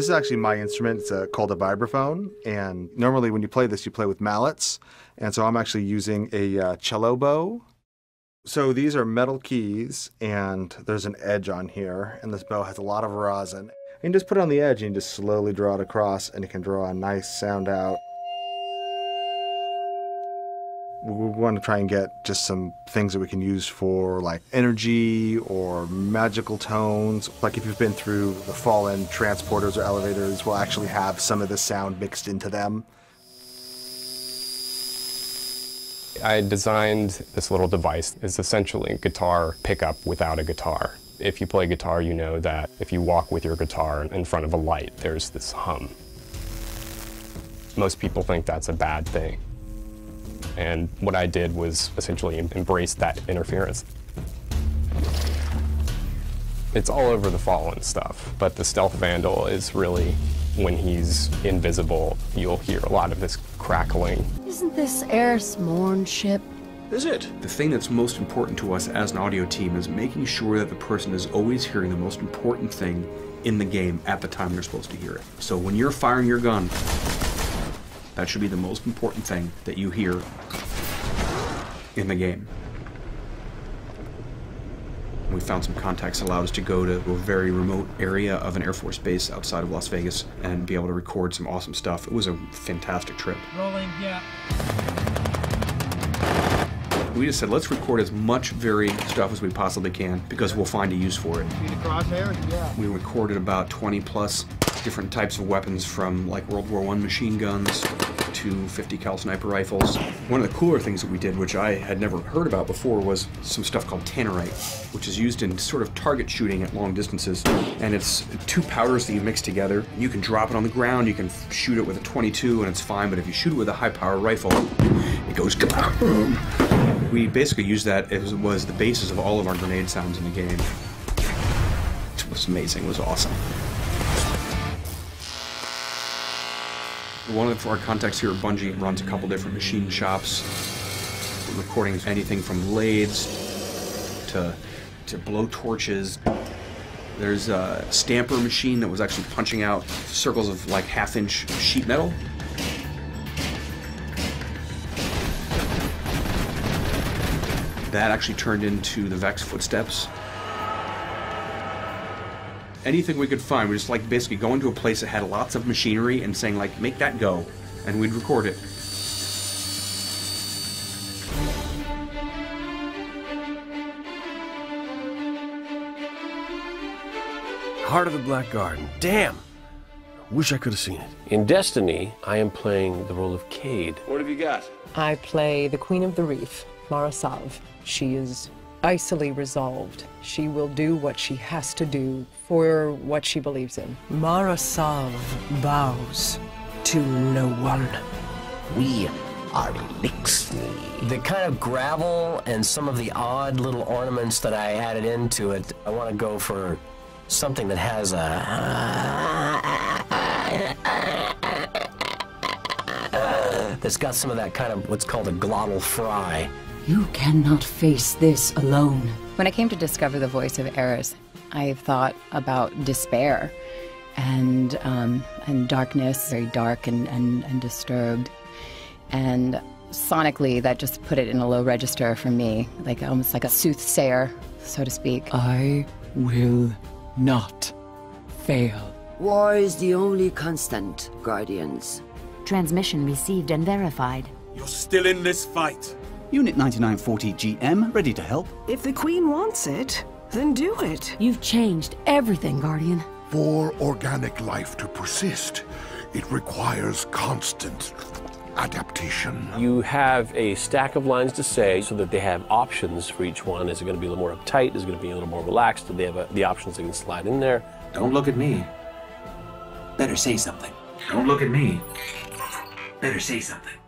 This is actually my instrument. It's called a vibraphone, and normally when you play this, you play with mallets, and so I'm actually using a cello bow. So these are metal keys, and there's an edge on here, and this bow has a lot of rosin. And you just put it on the edge, and you just slowly draw it across, and it can draw a nice sound out. We want to try and get just some things that we can use for like energy or magical tones. Like if you've been through the Fallen transporters or elevators, we'll actually have some of the sound mixed into them. I designed this little device. It's essentially a guitar pickup without a guitar. If you play guitar, you know that if you walk with your guitar in front of a light, there's this hum. Most people think that's a bad thing. And what I did was essentially embrace that interference. It's all over the Fallen stuff, but the stealth vandal is really, when he's invisible, you'll hear a lot of this crackling. Isn't this Eris Morn ship? Is it? The thing that's most important to us as an audio team is making sure that the person is always hearing the most important thing in the game at the time they're supposed to hear it. So when you're firing your gun, that should be the most important thing that you hear in the game. We found some contacts that allowed us to go to a very remote area of an Air Force base outside of Las Vegas and be able to record some awesome stuff. It was a fantastic trip. Rolling, yeah. We just said, let's record as much varied stuff as we possibly can because we'll find a use for it. See the crosshair? Yeah. We recorded about 20 plus different types of weapons, from like World War I machine guns to 50 cal sniper rifles. One of the cooler things that we did, which I had never heard about before, was some stuff called Tannerite, which is used in sort of target shooting at long distances. And it's two powders that you mix together. You can drop it on the ground, you can shoot it with a .22 and it's fine, but if you shoot it with a high power rifle, it goes kaboom. We basically used that as was the basis of all of our grenade sounds in the game. It was amazing, it was awesome. One of our contacts here at Bungie runs a couple different machine shops. We're recording anything from lathes to blowtorches. There's a stamper machine that was actually punching out circles of like half-inch sheet metal. That actually turned into the Vex footsteps. Anything we could find, we just like basically going to a place that had lots of machinery and saying like, make that go, and we'd record it. Heart of the Black Garden, damn! Wish I could have seen it. In Destiny, I am playing the role of Cade. What have you got? I play the Queen of the Reef, Mara Sov. She is icily resolved. She will do what she has to do for what she believes in. Mara Sov bows to no one. We are elixir. The kind of gravel and some of the odd little ornaments that I added into it, I want to go for something that has that's got some of that kind of what's called a glottal fry. You cannot face this alone. When I came to discover the voice of Eris, I thought about despair and darkness, very dark and disturbed. And sonically, that just put it in a low register for me, like almost like a soothsayer, so to speak. I will not fail. War is the only constant, Guardians. Transmission received and verified. You're still in this fight. Unit 9940 GM, ready to help. If the Queen wants it, then do it. You've changed everything, Guardian. For organic life to persist, it requires constant adaptation. You have a stack of lines to say so that they have options for each one. Is it going to be a little more uptight? Is it going to be a little more relaxed? Do they have the options they can slide in there? Don't look at me. Better say something. Don't look at me. Better say something.